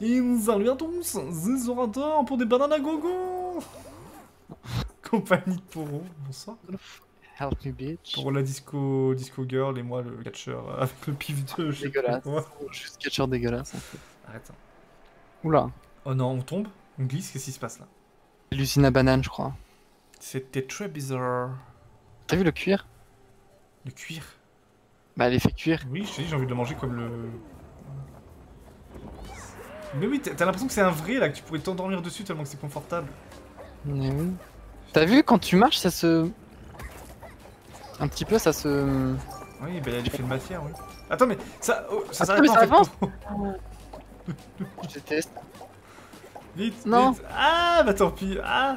Et salut à tous, c'est Zorator pour des bananes à gogo. Compagnie de Poro, bonsoir. Help me bitch. Pour la disco girl et moi le catcheur avec le pif de... Dégueulasse, juste catcheur dégueulasse en fait. Arrête. Oula. Oh non, on tombe, on glisse, qu'est-ce qui se passe là? J'hallucine à banane je crois. C'était très bizarre. T'as vu le cuir? Le cuir? Bah l'effet cuir. Oui, je te dis, j'ai envie de le manger comme le... Mais oui, t'as l'impression que c'est un vrai là, que tu pourrais t'endormir dessus tellement que c'est confortable. Mais oui. T'as vu quand tu marches ça se... Un petit peu ça se... Oui, bah il y a l'effet de matière, oui. Attends mais ça... Oh, ça s'arrête pas en fait. Je déteste. Vite, non. Vite. Ah bah tant pis. Ah.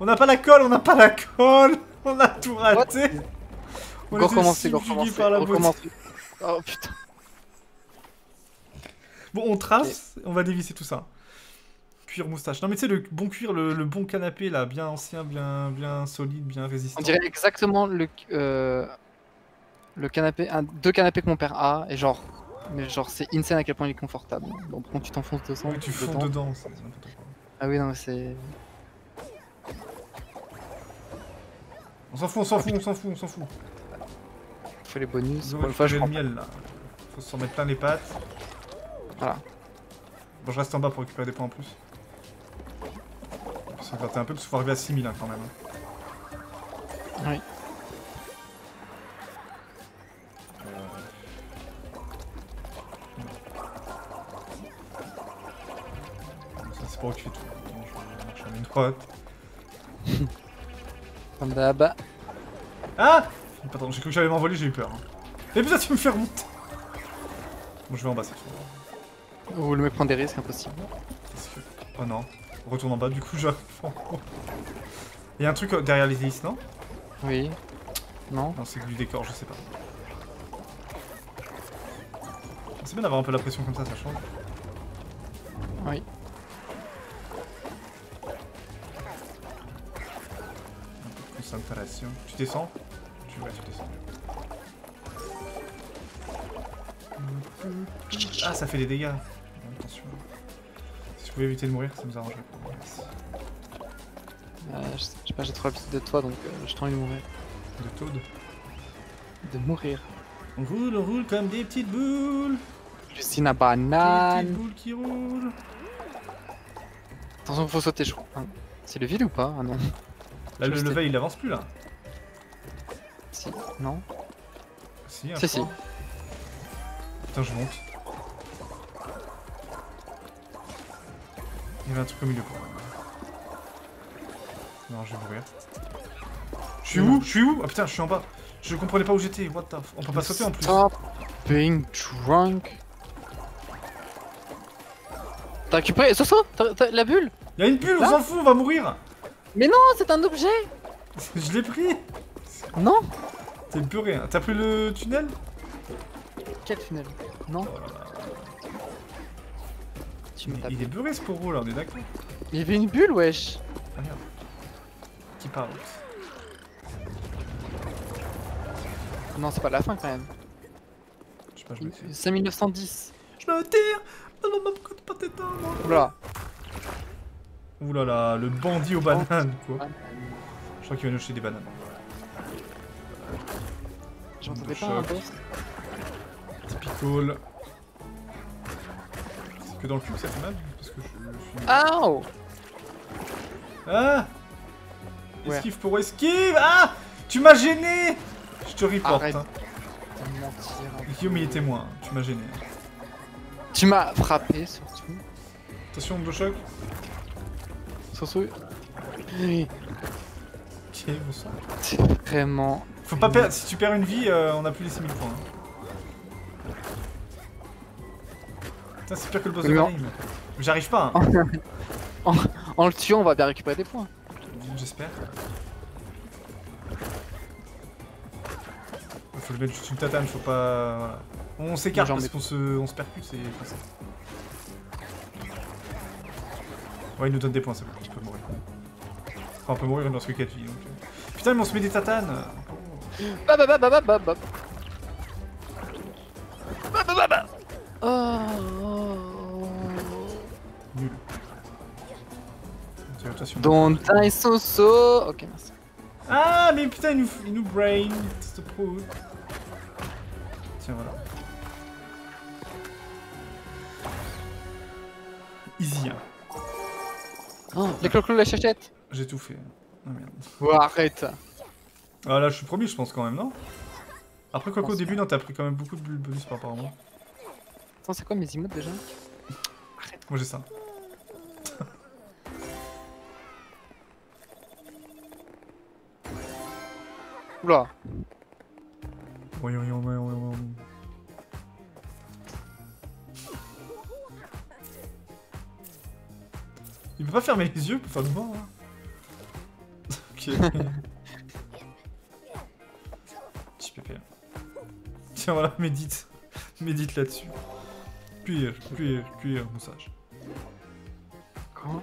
On n'a pas la colle, on n'a pas la colle. On a tout raté. What? On go recommencer, recommencer. Oh putain. Bon, on trace, okay. On va dévisser tout ça. Cuir moustache. Non mais tu sais, le bon cuir, le bon canapé là, bien ancien, bien solide, bien résistant. On dirait exactement le canapé, deux canapés que mon père a, et genre, mais genre c'est insane à quel point il est confortable. Bon, quand tu t'enfonces dedans. Oui, tu fonds dedans. Ça, ah oui, non mais c'est... On s'en fout, on s'en fout, on s'en fout, on s'en fout. Faut les bonus, ouais, faut le miel là. Faut s'en mettre plein les pattes. Voilà. Bon, je reste en bas pour récupérer des points en plus. On s'en gratter un peu parce qu'il faut arriver à 6000 hein, quand même. Oui. Ça c'est pour occuper tout. Bon, je vais mettre une droite. Ah pardon, j'ai cru que j'allais m'envoler, j'ai eu peur. Et putain, tu me fais remonter. Bon, je vais en bas cette fois. Ou le mec prend des risques, impossible. Que... Oh non, retourne en bas, du coup j'arrive en haut. Il y a un truc derrière les hélices, non? Oui. Non. Non, c'est que du décor, je sais pas. C'est bien d'avoir un peu la pression comme ça, ça change. Oui. Concentration. Tu descends? Tu vas, tu descends. Ah, ça fait des dégâts. Attention. Si je pouvais éviter de mourir, ça nous arrangerait. Je sais pas, j'ai trop l'habitude de toi donc je t'en ai de mourir. De Toad? De mourir. On roule comme des petites boules. Justine à banane. Des petites boules qui roulent. Attention, faut sauter, je crois. C'est le vide ou pas? Ah non. Là, le level il avance plus là. Si, non. Si, un si. Putain, je monte. Il y avait un truc au milieu quoi. Non, je vais mourir. Je suis où? Je suis où? Ah putain, je suis en bas. Je comprenais pas où j'étais. What the f... On peut pas sauter en plus. Stop being drunk. T'as récupéré Soso? T'as la bulle? Y'a une bulle, on s'en fout, on va mourir. Mais non, c'est un objet. Je l'ai pris. Non. T'es puré, hein. T'as pris le tunnel? Quel tunnel? Non. Oh là là. Tu me tapes. Il est beurré ce poro là, on est d'accord. Il y avait une bulle, wesh. Ah merde. Qui parle? Non, c'est pas la fin quand même. Je sais pas, je me tire. 5910. Je me tire. Non, non, non, pourquoi t'es pas t'éteindre? Oula. Oulala, le bandit aux bananes quoi. Je crois qu'il va nous jeter des bananes. J'entendais pas un boss. Typical. C'est que dans le cul que ça fait mal parce que je suis... Ow. Ah. Esquive pour esquive. Ah. Tu m'as gêné. Je te reporte hein. Guillaume il est témoin, tu m'as gêné. Tu m'as frappé surtout. Attention de choc. Oui. Ok, bon sang. C'est vraiment... Faut pas perdre, si tu perds une vie, on a plus les 6000 points. Hein. Putain, c'est pire que le boss de la game. J'arrive pas. Hein. en le tuant, on va bien récupérer des points. J'espère. Faut le mettre juste une tatane, faut pas... Voilà. On s'écarte parce qu'on se percute et... Ouais, il nous donne des points, c'est bon, on peut mourir. Enfin, on peut mourir dans ce cas de vie. Donc... Putain, mais on se met des tatanes. Bah. Oh. attention. Don't die so so. Ok, merci. Ah, mais putain, il nous brain. C'est trop. Tiens, voilà. Easy. Hein. Oh, les cloclos, la chachette. J'ai tout fait. Oh merde. Oh, arrête. Ah là, je suis premier, je pense quand même, non? Après, quoi qu'au début, non, t'as pris quand même beaucoup de bonus par rapport à moi. Attends, c'est quoi mes emotes déjà? Arrête. Moi, j'ai ça. Oula. Oui. Il peut pas fermer les yeux pour faire le mort, hein. Ok. Petit pépé. Tiens, voilà, médite. Médite là-dessus. Cuire, moussage. Comment?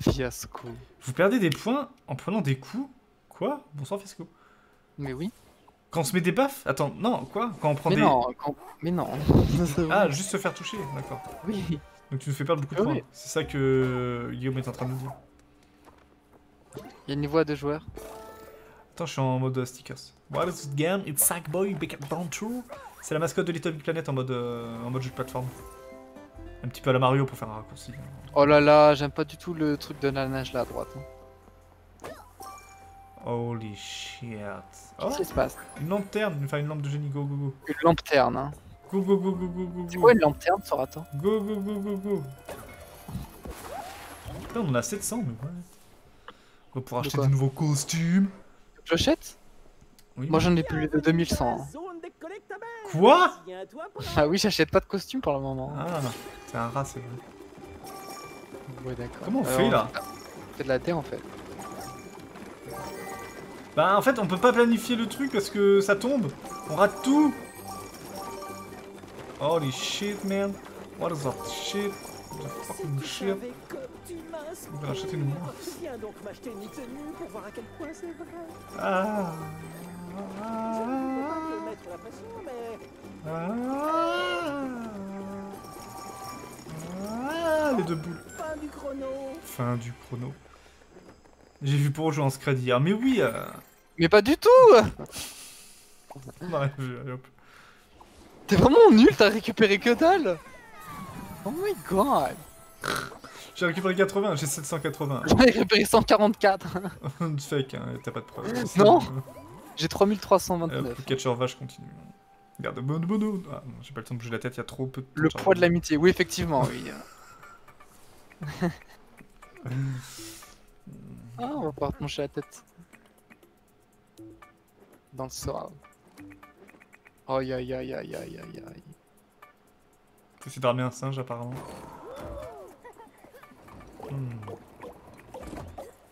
Fiasco. Vous perdez des points en prenant des coups? Quoi? Bonsoir, Fiasco. Mais oui. Quand on se met des baffes? Attends, non, quoi? Quand on prend des... Mais non. Ah, juste se faire toucher, d'accord. Oui. Donc tu nous fais perdre beaucoup de points. C'est ça que Guillaume est en train de nous dire. Il y a une voix de joueur. Attends, je suis en mode stickers. What is this game? It's Sackboy, Big Adventure. C'est la mascotte de LittleBigPlanet en mode jeu de plateforme. Un petit peu à la Mario pour faire un raccourci. Oh là là, j'aime pas du tout le truc de la nage là à droite. Hein. Holy shit. Oh, qu'est-ce qui se passe? Une lanterne, enfin une lampe de génie, go. Une lanterne, hein. Go. C'est quoi une lanterne, Soratin? Go. Putain, on en a 700, mais ouais. On va pouvoir acheter de nouveaux costumes. J'achète? Oui. Moi j'en ai plus de 2100. Hein. Quoi? Ah oui, j'achète pas de costume pour le moment. Ah, c'est un rat, c'est vrai. Ouais, d'accord. Comment on fait là? C'est de la terre en fait. Bah, en fait, on peut pas planifier le truc parce que ça tombe. On rate tout. Holy shit, man. What is that shit? What the fucking shit? On va racheter une montre. Ah, les deux boules. Fin du chrono. J'ai vu pour jouer en scred hier. Mais oui. Mais pas du tout. T'es vraiment nul, t'as récupéré que dalle. Oh my god. J'ai récupéré 80, j'ai 780. J'en ai récupéré 144. Fake, hein, t'as pas de preuve. Non. J'ai 3329. Le catcheur vache continue. Regarde, bon. Ah, j'ai pas le temps de bouger la tête, il y a trop peu de... Le poids de l'amitié, oui, effectivement, oui. Ah, on va pouvoir te pencher la tête. Dans le Sora. Aïe. Faut essayer d'armer un singe, apparemment.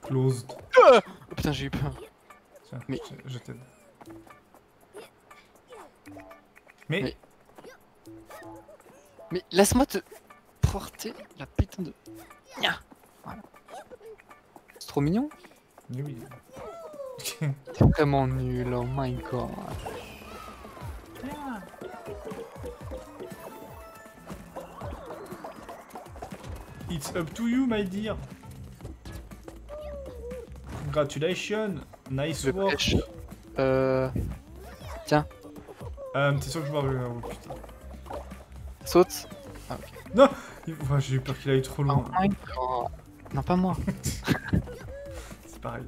Closed. Oh putain, j'ai eu peur. Tiens, mais... je t'aide. Mais laisse-moi te porter la putain de... Voilà. C'est trop mignon. Oui. T'es vraiment nul, oh my god. It's up to you, my dear. Congratulations. Nice work. Tiens. T'es sûr que je m'en vais, oh putain. Saute. Ah, ok. Non. Ouais, j'ai eu peur qu'il aille trop loin. Oh, non, pas moi. C'est pareil.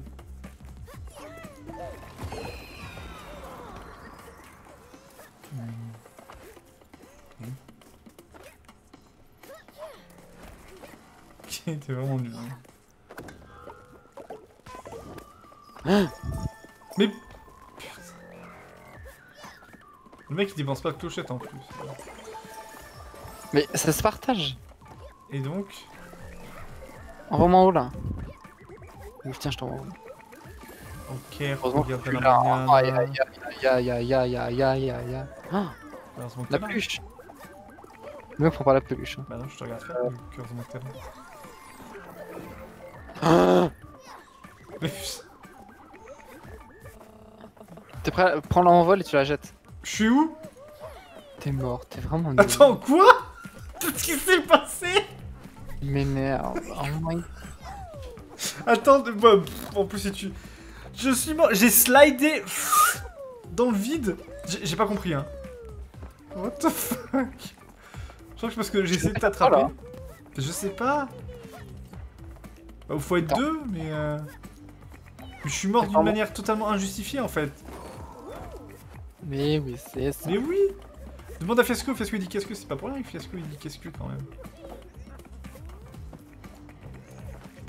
Ok, t'es vraiment nul. Hein. Mais... Le mec il dépense pas de clochette en plus. Mais ça se partage. Et donc? Envoie-moi en haut là. Ouf, tiens, je t'envoie. Ok, regarde la Aïe. La peluche. Ne prends pas la peluche. Bah non, je te regarde faire, heureusement que t'es là. Mais t'es prêt à... Prends-la en vol et tu la jettes. Je suis où? T'es mort, t'es vraiment nul. Attends, quoi? Qu'est-ce qui s'est passé? m'énerve. Oh my... Attends, Bob. En plus, si tu... Je suis mort. J'ai slidé dans le vide. J'ai pas compris, hein. What the fuck? Je crois que c'est parce que j'ai essayé de t'attraper. Voilà. Je sais pas. Bah, faut être deux, mais... Je suis mort d'une manière totalement injustifiée, en fait. Mais oui, c'est ça. Mais oui. Demande à Fiasco, Fiasco il dit qu'est-ce que, c'est pas pour rien que Fiasco il dit qu'est-ce que quand même.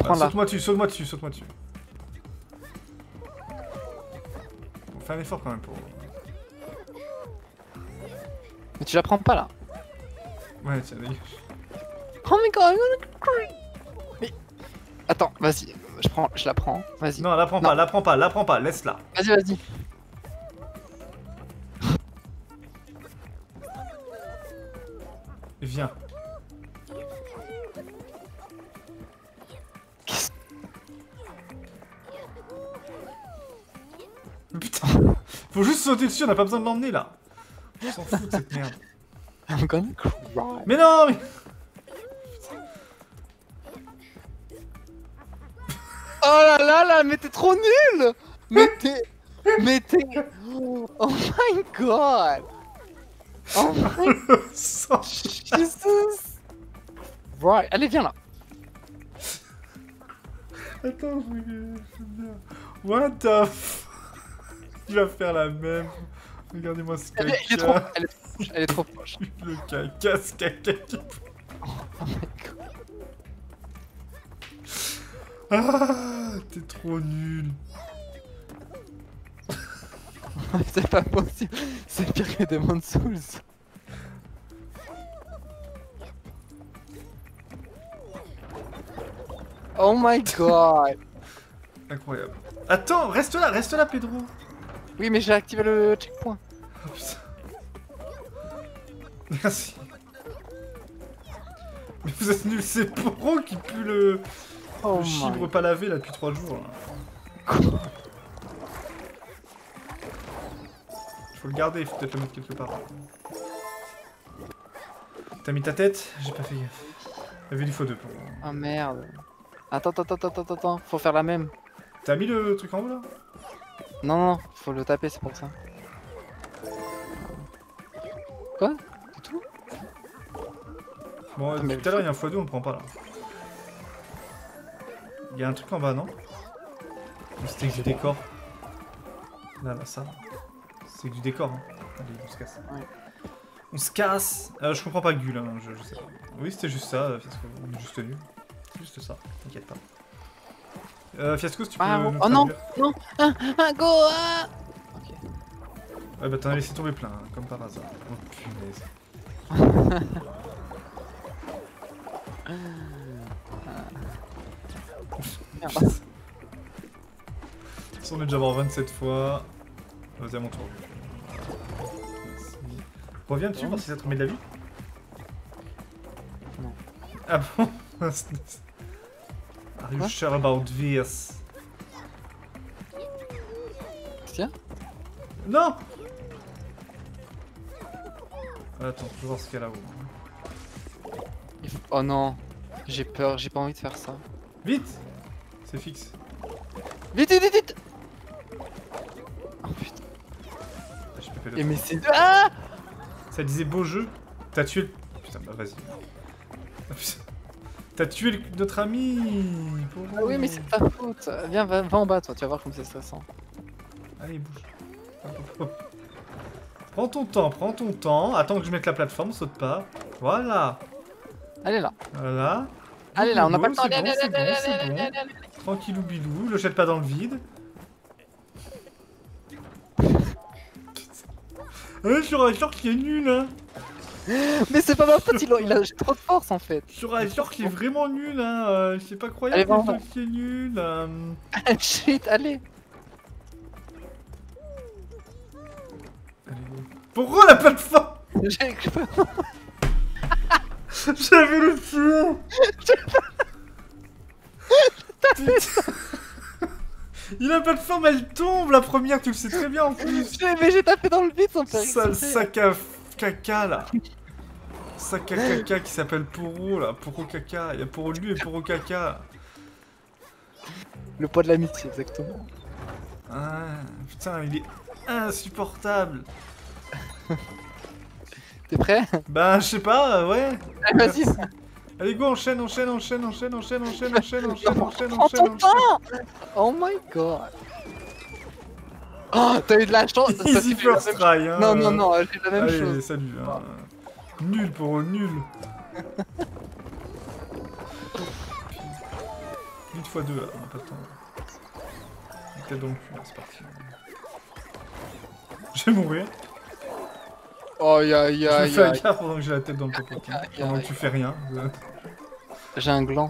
Ah, saute-moi dessus, saute-moi dessus, saute-moi dessus. On fait un effort quand même pour... Mais tu la prends pas là. Ouais, tiens, dégage. Oh my god, mais... Attends, vas-y, je la prends, vas-y. Non, la prends pas, la prends pas, la prends pas, laisse-la. Vas-y, vas-y. Viens. Putain, faut juste sauter dessus, on n'a pas besoin de l'emmener là. On s'en fout de cette merde. I'm gonna cry. Mais non, mais... Oh là là là, mais t'es trop nul. Mais t'es... Mais t'es... Oh my god. Oh my Jesus! Right, allez, viens là! Attends, je veux bien. What the f. Il va faire la même. Regardez-moi ce caca. Elle est trop proche. Le caca, ce caca qui... Oh my god. Ah, t'es trop nul. C'est pas possible, c'est pire que Demon Souls. Oh my god. Incroyable. Attends, reste là Pedro. Oui mais j'ai activé le checkpoint. Oh putain. Merci. Mais vous êtes nuls, c'est Poro qui pue le... Oh le chibre pas lavé là depuis 3 jours. Là. Faut le garder, faut peut-être le mettre quelque part. T'as mis ta tête? J'ai pas fait gaffe. T'avais du faux 2 pour moi. Ah merde. Attends, attends, faut faire la même. T'as mis le truc en haut là? Non, non, faut le taper, c'est pour ça. Quoi? C'est tout? Bon, depuis tout à l'heure y'a un x2, on le prend pas là. Y'a un truc en bas, non? C'était que j'ai des corps. Là, là, ça. C'est du décor, hein. Allez, on se casse. Ouais. On se casse. Je comprends pas Gul, hein, je sais pas. Oui, c'était juste ça, Fiasco. Juste nul. Juste ça, t'inquiète pas. Fiasco, si tu peux... oh non, non, go. Ok. Ouais, bah t'en as laissé tomber plein, hein, comme par hasard. Oh, punaise. Merde. On est déjà mort 27 fois. Vas-y, à mon tour. Reviens dessus, voir si ça te remet de la vie. Non. Ah bon? Are you sure about this? Tiens. Non. Attends, je vais voir ce qu'il y a là-haut. Oh non. J'ai peur, j'ai pas envie de faire ça. Vite. C'est fixe. Vite, vite, vite. Oh putain. Et mais c'est... Ah, ça disait beau jeu. T'as tué le... Putain, bah vas-y. Ah, t'as tué le... notre ami. Ah oui, mais c'est de ta faute. Viens, va en bas, toi. Tu vas voir comme c'est stressant. Allez, bouge. Prends ton temps, prends ton temps. Attends que je mette la plateforme, saute pas. Voilà. Allez là. Voilà. Allez là, on n'a pas le temps. Allez, allez. Tranquillou bilou, le jette pas dans le vide. Je rassure qu'il est nul, hein. Mais c'est pas ma faute, il a trop de force en fait. Je rassure qu'il est vraiment nul, hein. C'est pas croyable qu'il est nul. Shit, allez. Pourquoi la plateforme? J'avais peur. J'avais le fou. Il a pas de forme, elle tombe la première, tu le sais très bien en plus. Mais j'ai tapé dans le vide sans faire exprès. Sale sac à caca là. sac à caca qui s'appelle Poro là, Poro caca, il y a Poro lui et Poro caca. Le poids de l'amitié, exactement. Ah, putain, il est insupportable. T'es prêt? Bah, je sais pas, ouais. Vas-y. Allez, go, enchaîne. Oh my god. Oh, t'as eu de la chance. Easy first try, hein. Non, j'ai la même chose. Allez, salut. Nul pour nul. 8 x 2 là, on n'a pas le temps. T'es dans le cul, c'est parti. Je vais mourir. Oh ya. Je fais un gaffe pendant que j'ai la tête dans le popotin. Pendant que tu fais rien. J'ai un gland.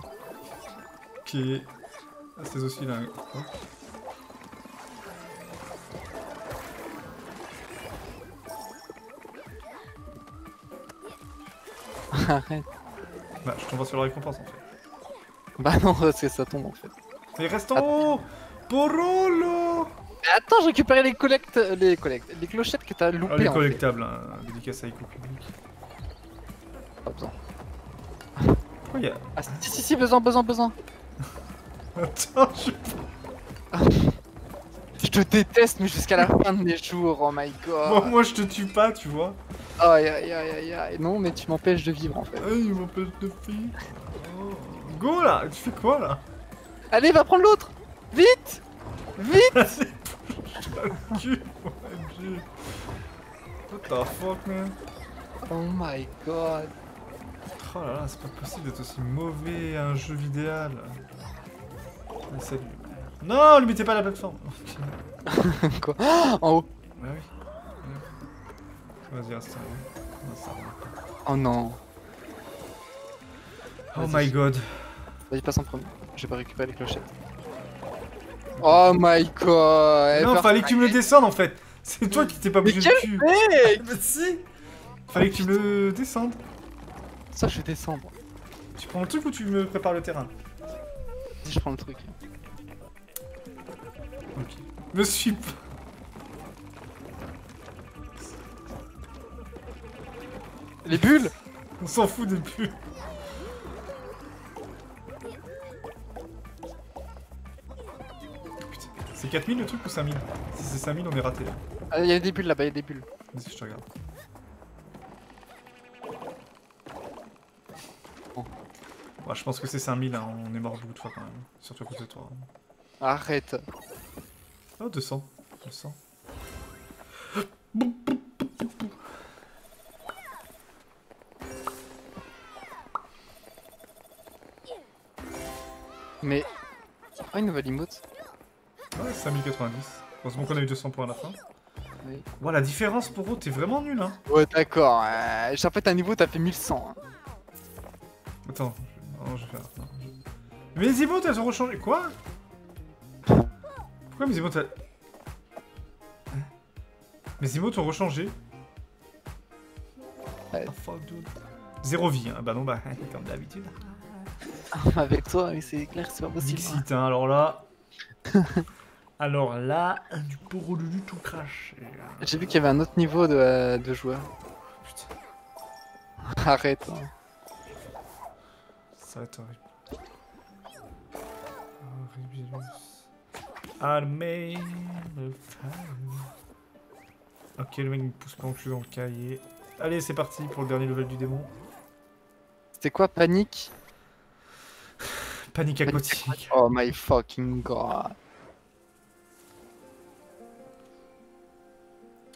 Ok. Ah, c'est aussi là. Oh. Arrête. Bah, je tombe sur la récompense en fait. Bah non, parce que ça tombe en fait. Mais reste en haut. Porolo. Attends, j'ai récupéré les clochettes que t'as loupées. Ah, les collectables, en fait. Hein, dédicace à Éco-Public. Pas besoin. Oh, yeah. Ah, si, besoin. Attends, je suis pas... Je te déteste, mais jusqu'à la fin de mes jours, oh my god. Moi, je te tue pas, tu vois. Aïe. Non, mais tu m'empêches de vivre en fait. Il m'empêche de vivre. Oh. Go là, tu fais quoi là? Allez, va prendre l'autre. Vite. What the fuck, man? Oh my god. Oh là là, c'est pas possible d'être aussi mauvais à un jeu vidéo. Mais salut. Non, lui mettez pas la plateforme. Quoi? En haut. Bah oui. Vas-y, reste en haut. Oh non. Oh my god. Vas-y, passe en premier. J'ai pas récupéré les clochettes. Oh my god! Non, fallait que tu me le descendes en fait! C'est toi qui t'es pas bougé le cul! Mais si! Fallait que tu me le descendes! Ça, je vais descendre. Tu prends le truc ou tu me prépares le terrain? Si, je prends le truc. Ok. Me suis pas. Les bulles! On s'en fout des bulles! C'est 4000 le truc ou 5000? Si c'est 5000, on est raté. Ah, y'a des bulles là-bas, y'a des bulles. Vas-y, je te regarde. Oh. Ouais, je pense que c'est 5000, hein. On est mort beaucoup de fois quand même. Surtout à cause de toi. Hein. Arrête. Oh, 200. 200. Mais... Oh, une nouvelle emote. Ouais, 5090. Heureusement qu'on a eu 200 points à la fin. Oui. Wow, la différence pour eux, t'es vraiment nul, hein. Ouais, d'accord. J'ai fait un niveau, t'as fait 1100. Hein. Attends, non, je vais faire. Non. Mais les emotes, elles ont rechangé. Quoi? Pourquoi mes emotes, elles... Mes emotes ont rechangé. Oh, fuck, dude. Zéro vie, hein. Bah non, bah, comme d'habitude. Avec toi, mais c'est clair, c'est pas possible. Dixit, hein, alors là. Alors là, du Poro Lulu tout crash. J'ai vu qu'il y avait un autre niveau de joueur. Putain. Arrête. Hein. Ça va être horrible. Armée de femme. Ok, le mec me pousse pas en cul dans le cahier. Allez, c'est parti pour le dernier level du démon. C'était quoi, panique? Panique aquatique. Oh my fucking god.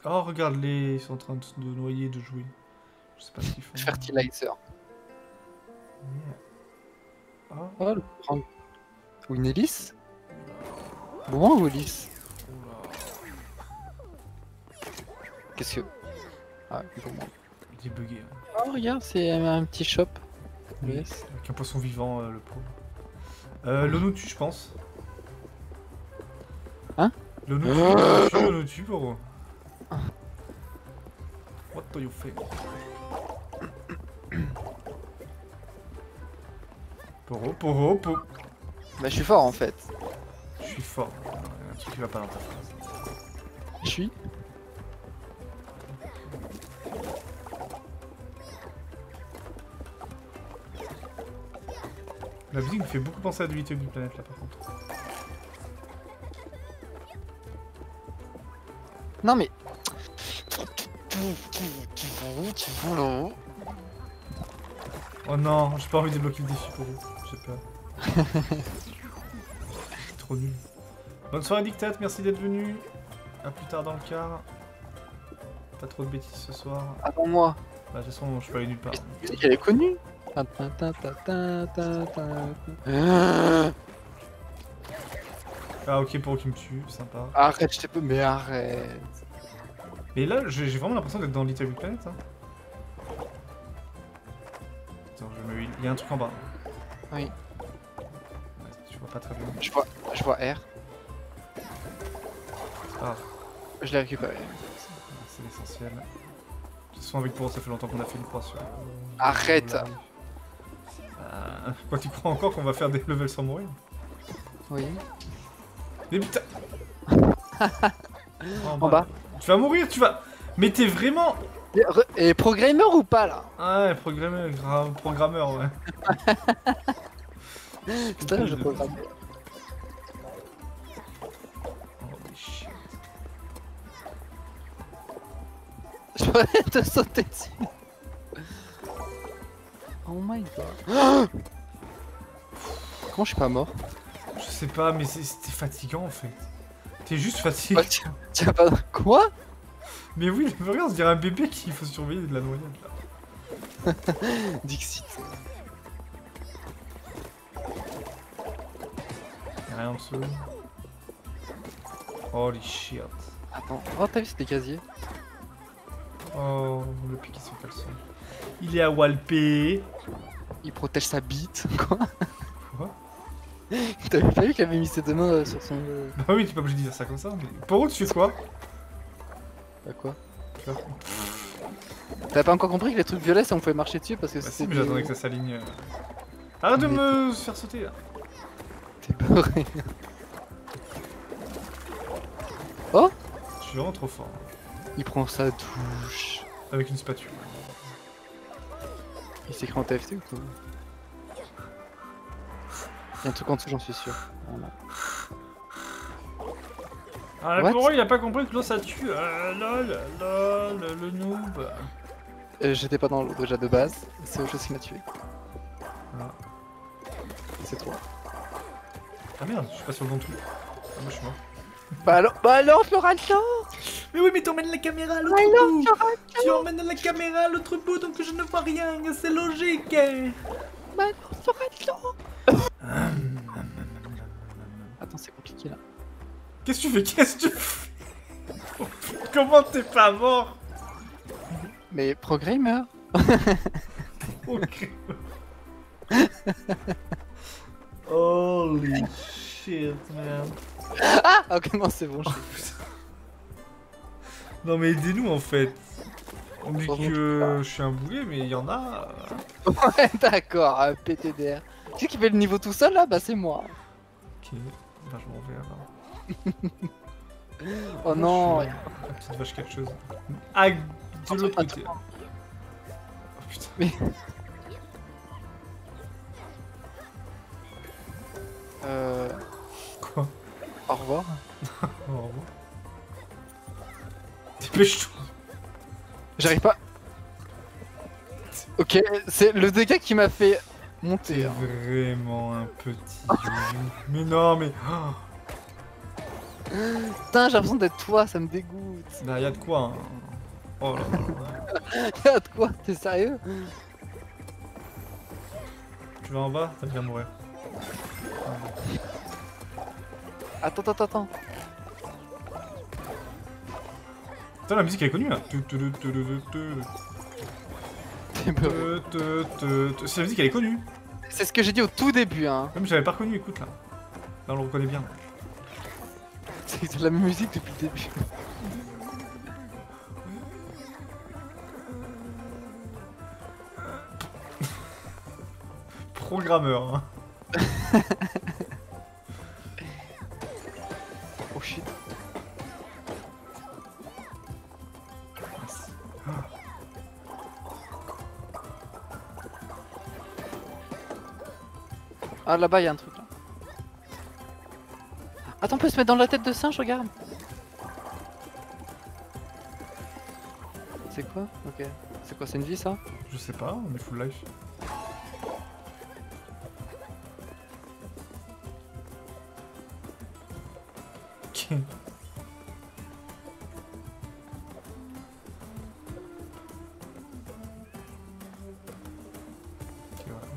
Oh, regarde-les, ils sont en train de noyer, de jouer. Je sais pas ce qu'ils font. Fertilizer. Yeah. Oh, le prendre. Ou une hélice? Bon, ou hélice? Qu'est-ce que... Ah, bon. Il est bugué. Hein. Oh, regarde, c'est un petit shop. Oui. Yes. Avec un poisson vivant, le pauvre. L'ONU tue, je pense. Hein? L'ONU tue, Poro. What do you think? Poro. Bah, je suis fort en fait. Je suis fort. Il y a un truc qui va pas dans ta phrase. Je suis. La musique me fait beaucoup penser à du LittleBigPlanet là par contre. Non mais... Oh non, j'ai pas envie de débloquer le défi pour vous. J'ai peur. C'est trop nul. Bonne soirée Dictat, merci d'être venu. À plus tard dans le car. Pas trop de bêtises ce soir. Attends moi. Bah de toute façon je suis pas allé nulle part. Elle est connue. Ah ok pour qui me tue, sympa. Arrête, je t'ai pas... Mais arrête. Mais là j'ai vraiment l'impression d'être dans LittleBigPlanet hein. Attends, je me... Il y a un truc en bas. Oui. Je vois pas très bien. Je vois R. Ah. Je l'ai récupéré. C'est l'essentiel. De toute façon avec Poro ça fait longtemps qu'on a fait une croix sur... Arrête. Quoi, tu crois encore qu'on va faire des levels sans mourir? Oui. Mais putain. En bas. Tu vas mourir, tu vas... Mais t'es vraiment... Et programmeur ou pas, là? Ah ouais, programmeur, ouais. Putain, je programme. Holy shit. Je pourrais te sauter dessus. Oh my god. Comment je suis pas mort? Je sais pas, mais c'était fatigant en fait. T'es juste fatigué. Oh, t'as pas... Quoi? Mais oui, mais regarde, on dirait un bébé qu'il faut surveiller de la noyade là. Dixit. Y'a rien en dessous. Holy shit. Attends, oh t'as vu c'était casier. Oh, le piqué son caleçon. Il est à Walpé. Il protège sa bite, quoi. Quoi? T'avais pas vu qu'il avait mis ses deux mains sur son... Bah oui, t'es pas obligé de dire ça comme ça, mais... Poro, tu fais quoi? Bah quoi? T'as pas encore compris que les trucs violets, ça on pouvait marcher dessus parce que c'était... Bah si, mais j'attendais que ça s'aligne... Arrête de me faire sauter, là. T'es beurré. Oh? Je suis vraiment trop fort. Il prend sa douche. Avec une spatule. Il s'écrit en TFT ou quoi? Il y a un truc en dessous, j'en suis sûr. Ah, la Poro, il a pas compris que l'eau ça tue. Lol, le noob. J'étais pas dans l'eau déjà de base, c'est autre chose qui m'a tué. Ah. C'est toi. Ah merde, je suis pas sur le bon truc. Ah, moi je suis mort. Bah alors, Florent, mais oui, mais t'emmènes la caméra à l'autre bout. Tu emmènes la caméra à l'autre bout, donc je ne vois rien, c'est logique. Bah non, Florent. Attends, c'est compliqué là. Qu'est-ce que tu fais? Comment t'es pas mort? Mais programmeur. Ok. Holy shit, man. Ah, ok, non, c'est bon. Non, mais aidez-nous en fait. On dit que je suis un boulet, mais il y en a. Ouais, d'accord, PTDR. Tu sais qui fait le niveau tout seul là? Bah, c'est moi. Ok, bah, je m'en vais alors. Oh non! La petite vache, quelque chose. Ah, de l'autre côté. Oh putain. Mais. Quoi? Au revoir. Au revoir. Dépêche-toi. J'arrive pas. Ok, c'est le dégât qui m'a fait monter. Hein. Vraiment un petit. Mais non, mais. Putain, j'ai l'impression d'être toi, ça me dégoûte. Bah, y'a de quoi. Hein. Oh là là. Y'a de quoi, t'es sérieux? Tu vas en bas, t'as bien mourir. Attends. Putain, la musique elle est connue là. C'est la musique elle est connue. C'est ce que j'ai dit au tout début hein. Même j'avais pas reconnu, écoute là. Là on le reconnaît bien. C'est de la même musique depuis le début. Programmeur hein. Oh shit. Ah là-bas il y a un truc là. Attends, on peut se mettre dans la tête de singe, regarde. C'est quoi? Ok. C'est quoi, c'est une vie ça? Je sais pas, on est full life.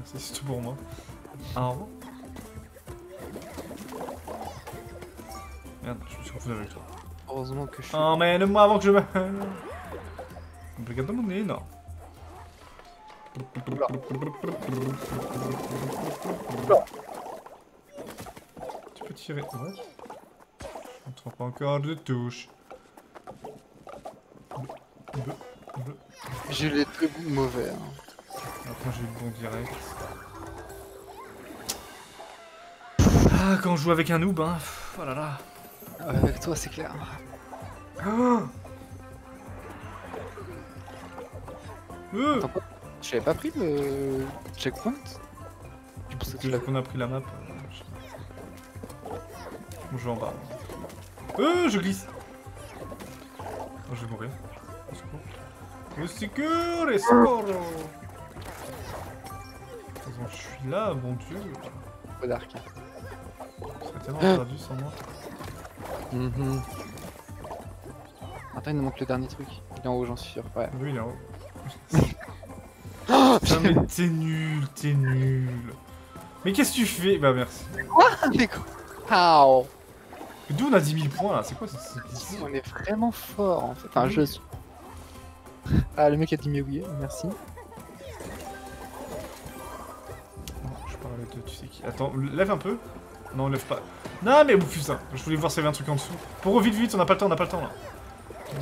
C'est tout pour moi. Un euro. Merde, je me suis confondu avec toi. Heureusement que je suis... Emmène-moi avant que je me... Non. Tu peux tirer... Ouais. On ne trouve pas encore de touche. J'ai les très mauvais. Hein. Après j'ai le bon direct. Ah, quand on joue avec un noob, hein. Oh là là. Avec toi, c'est clair. Oh attends, je l'avais pas pris le checkpoint. Je pensais que qu'on a pris la map. On joue en bas. Je glisse. Oh, je vais mourir. Au secours. Au secours, au secours. Je suis là, mon dieu. Pas d'arc. Ça serait tellement perdu sans moi. Attends, il nous manque le dernier truc. Il est en haut, j'en suis sûr. Ouais. Lui, il est en haut. Oh, putain, mais t'es nul, t'es nul. Mais qu'est-ce que tu fais? Bah merci. Quoi? Mais quoi? D'où on a 10 000 points là? C'est quoi ça? On est vraiment fort en fait. Enfin, je suis. Ah, le mec a dit mais oui, merci. Oh, je parlais de tu sais qui. Attends, lève un peu. Non, lève pas. Non, mais bouffe ça. Je voulais voir s'il y avait un truc en dessous. Pour vite, vite, on n'a pas le temps, on n'a pas le temps là.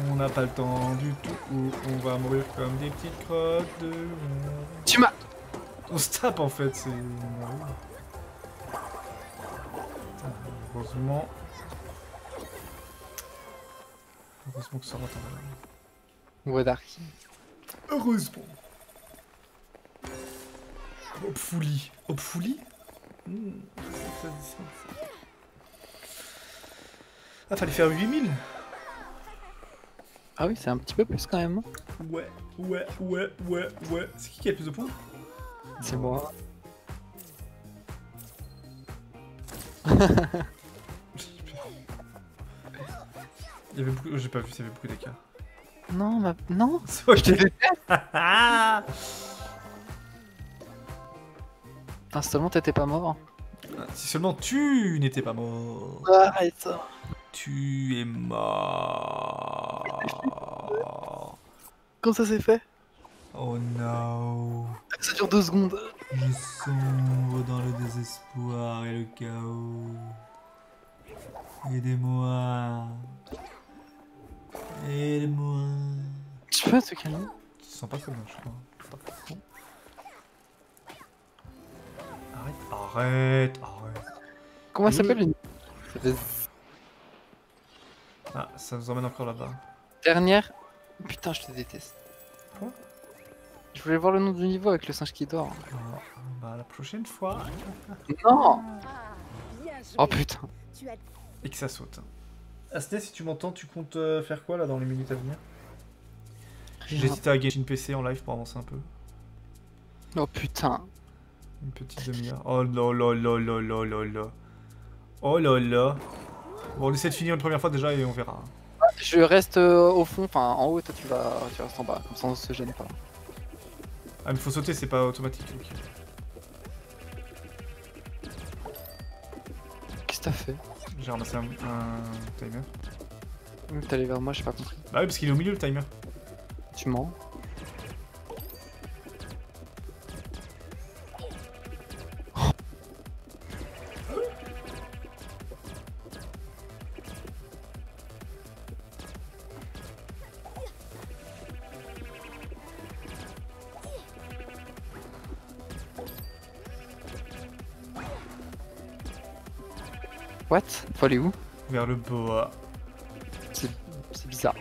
On n'a pas le temps du tout, on va mourir comme des petites crottes de... Tu m'as... On se tape en fait, c'est... Heureusement... Heureusement que ça va tomber. Ouais, Dark. Heureusement. Hopefully. Hopefully Ah, fallait faire 8000. Ah oui, c'est un petit peu plus quand même. Ouais. C'est qui a le plus de points? C'est moi. Il y avait beaucoup... J'ai pas vu, ça avait beaucoup d'écart. Non, ma... Non. C'est moi qui l'ai fait. Putain, seulement t'étais pas mort. Si seulement tu n'étais pas mort. Arrête ça. Tu es mort. Comment ça s'est fait? Oh no. Ça dure 2 secondes. Je sombre dans le désespoir et le chaos. Aidez-moi. Aidez-moi. Tu peux ce canon? Tu te sens pas très bien, je crois. Arrête. Comment ça s'appelle une... Ah, ça nous emmène encore là-bas. Dernière. Putain, je te déteste. Quoi? Je voulais voir le nom du niveau avec le singe qui dort. Bah, la prochaine fois. Non. Oh putain. Et que ça saute. Asné, si tu m'entends, tu comptes faire quoi là dans les minutes à venir? J'hésite à gagner une PC en live pour avancer un peu. Oh putain. Une petite demi-heure. Oh là là là là là là là. Oh là là. Bon, on essaie de finir une première fois déjà et on verra. Je reste au fond, enfin en haut, toi tu restes en bas, comme ça on se gêne pas. Ah mais faut sauter, c'est pas automatique. Qu'est-ce que t'as fait? J'ai ramassé un timer. Oui, t'es allé vers moi, j'ai pas compris. Bah oui, parce qu'il est au milieu le timer. Tu mens. What? Faut aller où? Vers le boa. C'est bizarre.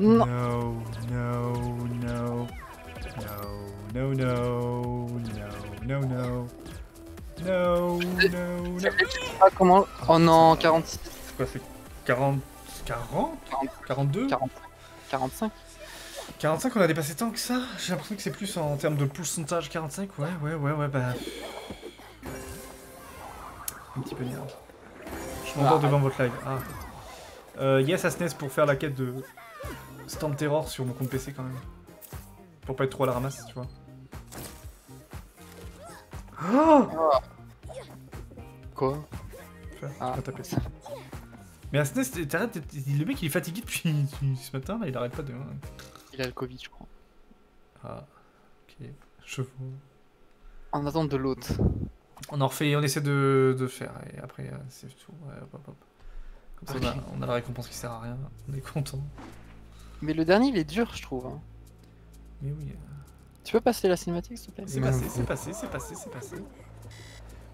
Non. No. No, no, no. Ah, comment? Oh non, 46. C'est quoi, c'est 40... 40 42 40, 45 45, on a dépassé tant que ça? J'ai l'impression que c'est plus en termes de pourcentage, 45, ouais, bah... Un petit peu merde. Je suis encore devant votre live. Ah. Yes, à SNES pour faire la quête de Stand Terror sur mon compte PC quand même. Pour pas être trop à la ramasse, tu vois. Oh quoi? Pas taper ça. Mais à SNES, t'arrêtes, le mec il est fatigué depuis ce matin là, il arrête pas de... Il a le Covid je crois. Ah, ok, chevaux. En attente de l'autre. On en refait, on essaie de faire, et après c'est tout, ouais, hop hop. Comme ça okay. On a la récompense qui sert à rien, on est content. Mais le dernier il est dur je trouve. Hein. Mais oui. Tu peux passer la cinématique s'il te plaît? C'est passé, c'est passé, c'est passé, c'est passé.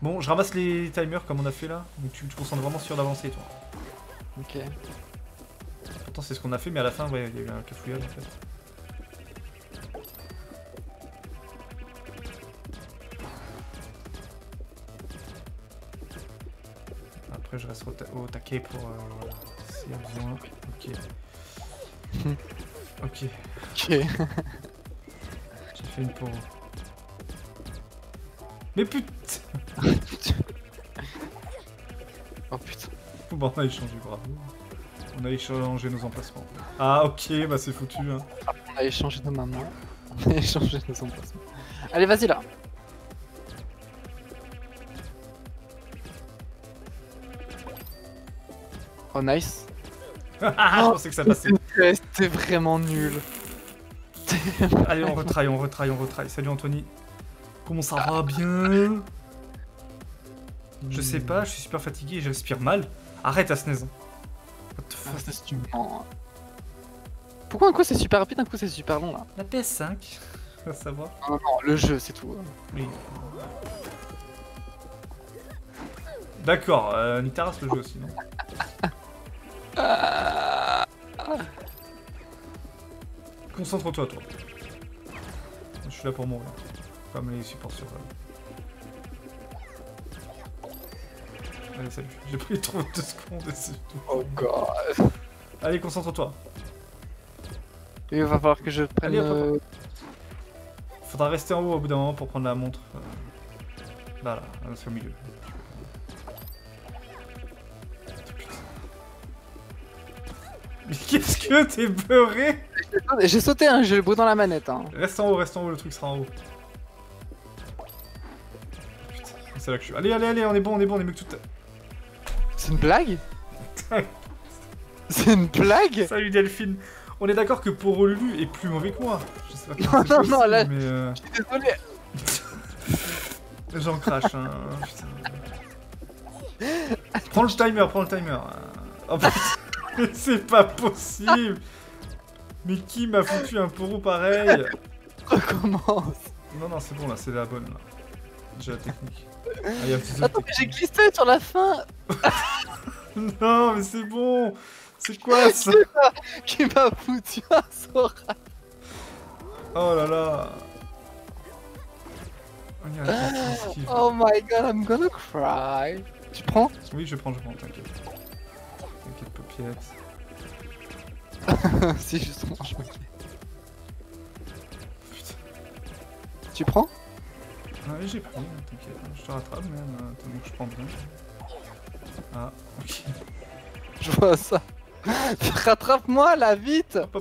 Bon, je ramasse les timers comme on a fait là, donc tu te concentres vraiment sur l'avancée toi. Ok. Pourtant c'est ce qu'on a fait, mais à la fin, ouais, il y a eu un cafouillage en fait. Après je reste au taquet pour... si y a besoin. Ok. Ok. Ok. J'ai fait une pauvre. Mais putain. Oh putain. Bon, on a échangé, bravo. On a échangé nos emplacements. Ah ok, bah c'est foutu hein. On a échangé nos mamans. On a échangé nos emplacements. Allez vas-y là. Oh nice. Je pensais que ça passait. C'était vraiment nul. Allez on retraille, on retraille, on retraille. Salut Anthony. Comment ça va? Bien. Je sais pas, je suis super fatigué et j'aspire mal. Arrête à SNES. What the fuck, c'est stupide. Pourquoi un coup c'est super rapide, un coup c'est super long là? La PS5, va savoir. Non, non, le jeu c'est tout. Oui. D'accord, nique ta race le jeu aussi, non? Concentre-toi, toi. Je suis là pour mourir. Comme les supports sur... Allez, salut. J'ai pris trop de secondes et c'est tout. Oh god. Allez, concentre-toi. Il va falloir que je prenne... Allez, faudra rester en haut au bout d'un moment pour prendre la montre. Là, là, c'est au milieu. Mais qu'est-ce que t'es beurré? J'ai sauté, hein, j'ai le bout dans la manette. Hein. Reste en haut, le truc sera en haut. Putain, c'est là que je suis. Allez, allez, allez, on est bon, on est bon, on est mieux que tout. C'est une blague? C'est une blague? Salut Delphine. On est d'accord que Poro Lulu est plus mauvais que moi. Je sais pas non, non, possible, non, là, mais je suis désolé. J'en crache, hein. Putain. Prends le timer, prends le timer. Oh putain, c'est pas possible. Mais qui m'a foutu un Poro pareil? Recommence. Non, non, c'est bon, là, c'est la bonne, là. J'ai la technique. Ah, attends, j'ai glissé sur la fin. Non, mais c'est bon. C'est quoi ça? Qui m'a foutu un Sora? Oh là là. Oh my god, I'm gonna cry. Tu prends? Oui, je prends, t'inquiète. T'inquiète, Popiette. Si, justement, je me... Putain. Tu prends? Ah oui, j'ai pris, t'inquiète, je te rattrape même, attendez que je prends bien. Ah, ok. Je vois ça. Rattrape-moi là, vite. T'arrêtes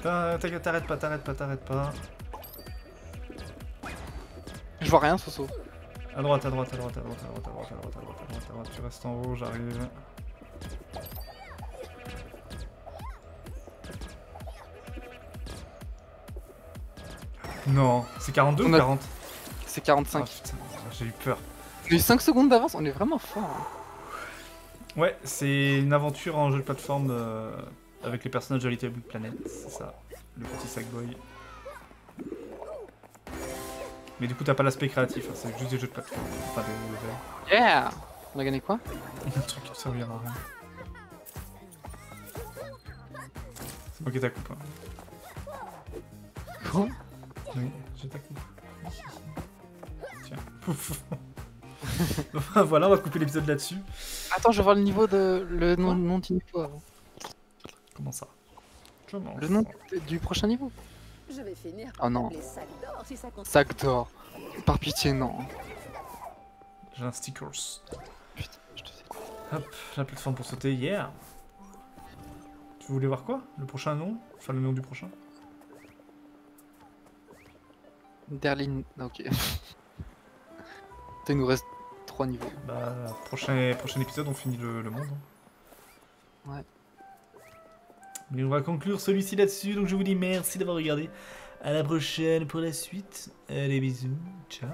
pas, t'arrêtes pas, t'arrêtes pas. Je vois rien, Soso. À droite, à droite, à droite, à droite, à droite, à droite, à droite, à droite, à droite, à droite, tu restes en haut, j'arrive. Non, c'est 42 ou 40? C'est 45. Ah, putain, j'ai eu peur. Les 5 secondes d'avance, on est vraiment fort. Hein. Ouais, c'est une aventure en jeu de plateforme avec les personnages de LittleBigPlanet, c'est ça, le petit Sackboy. Mais du coup, t'as pas l'aspect créatif, hein, c'est juste des jeux de plateforme, pas des levels. Yeah! On a gagné quoi? Un truc qui servira à rien. C'est moi qui t'ai coupé. Quoi? Oui, j'ai ta coupe. Tiens. Voilà, on va couper l'épisode là-dessus. Attends, je vais voir le niveau de... le nom du niveau avant. Comment ça? Le nom du prochain niveau. Je vais finir par les sacs d'or si ça compte. Sac d'or. Par pitié, non. J'ai un stickers. Putain, je te sais quoi. Hop, la plateforme pour sauter, yeah. Tu voulais voir quoi? Le prochain nom? Enfin, le nom du prochain? Derlin, ok. Il nous reste 3 niveaux. Bah, prochain épisode, on finit le monde. Ouais. Mais on va conclure celui-ci là-dessus, donc je vous dis merci d'avoir regardé. À la prochaine pour la suite. Allez, bisous. Ciao.